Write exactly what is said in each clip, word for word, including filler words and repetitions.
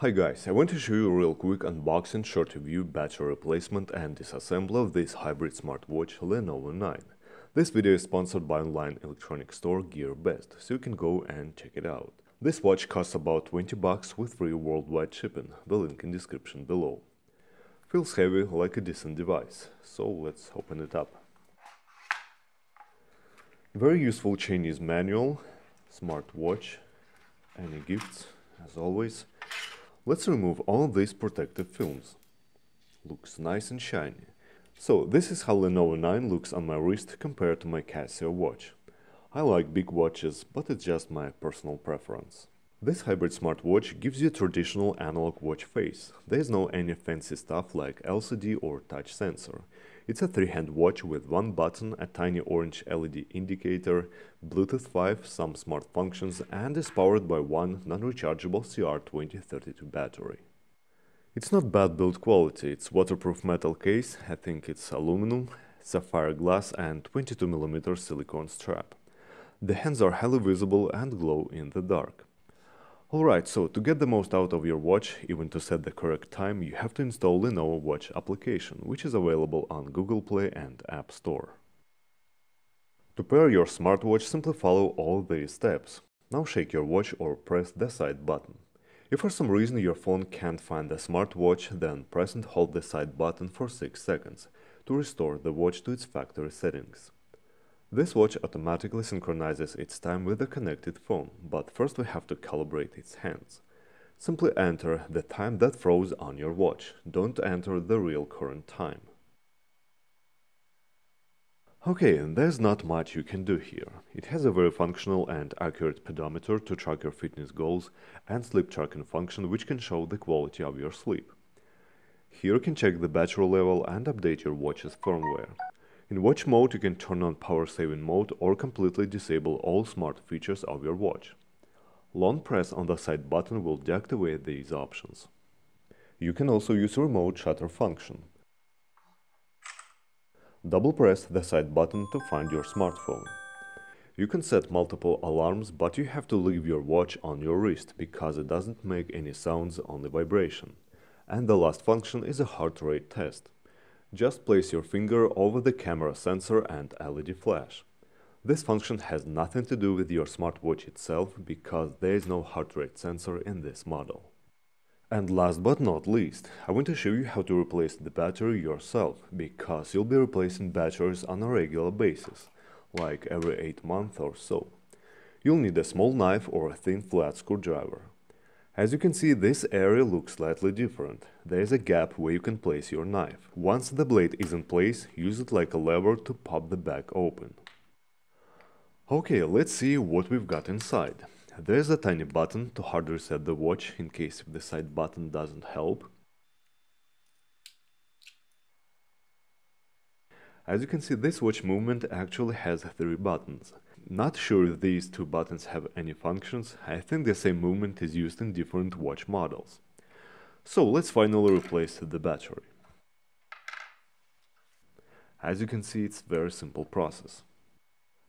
Hi guys, I want to show you a real quick unboxing, short review, battery replacement and disassemble of this hybrid smartwatch Lenovo nine. This video is sponsored by online electronic store GearBest, so you can go and check it out. This watch costs about twenty bucks with free worldwide shipping, the link in description below. Feels heavy, like a decent device, so let's open it up. Very useful Chinese manual, smartwatch, any gifts, as always. Let's remove all these protective films. Looks nice and shiny. So this is how Lenovo nine looks on my wrist compared to my Casio watch. I like big watches, but it's just my personal preference. This hybrid smartwatch gives you a traditional analog watch face. There's no any fancy stuff like L C D or touch sensor. It's a three-hand watch with one button, a tiny orange L E D indicator, Bluetooth five, some smart functions, and is powered by one non-rechargeable C R twenty thirty-two battery. It's not bad build quality, it's waterproof metal case, I think it's aluminum, sapphire glass and twenty-two millimeter silicone strap. The hands are highly visible and glow in the dark. Alright, so to get the most out of your watch, even to set the correct time, you have to install Lenovo Watch application, which is available on Google Play and App Store. To pair your smartwatch, simply follow all these steps. Now shake your watch or press the side button. If for some reason your phone can't find the smartwatch, then press and hold the side button for six seconds to restore the watch to its factory settings. This watch automatically synchronizes its time with the connected phone, but first we have to calibrate its hands. Simply enter the time that froze on your watch, don't enter the real current time. Okay, there's not much you can do here. It has a very functional and accurate pedometer to track your fitness goals and sleep tracking function which can show the quality of your sleep. Here you can check the battery level and update your watch's firmware. In watch mode you can turn on power saving mode or completely disable all smart features of your watch. Long press on the side button will deactivate these options. You can also use remote shutter function. Double press the side button to find your smartphone. You can set multiple alarms, but you have to leave your watch on your wrist because it doesn't make any sounds, only vibration. And the last function is a heart rate test. Just place your finger over the camera sensor and L E D flash. This function has nothing to do with your smartwatch itself because there is no heart rate sensor in this model. And last but not least, I want to show you how to replace the battery yourself because you'll be replacing batteries on a regular basis, like every eight months or so. You'll need a small knife or a thin flat screwdriver. As you can see, this area looks slightly different. There is a gap where you can place your knife. Once the blade is in place, use it like a lever to pop the back open. Okay, let's see what we've got inside. There's a tiny button to hard reset the watch in case if the side button doesn't help. As you can see, this watch movement actually has three buttons. Not sure if these two buttons have any functions, I think the same movement is used in different watch models. So let's finally replace the battery. As you can see, it's a very simple process.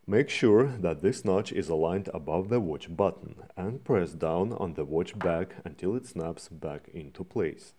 Make sure that this notch is aligned above the watch button and press down on the watch back until it snaps back into place.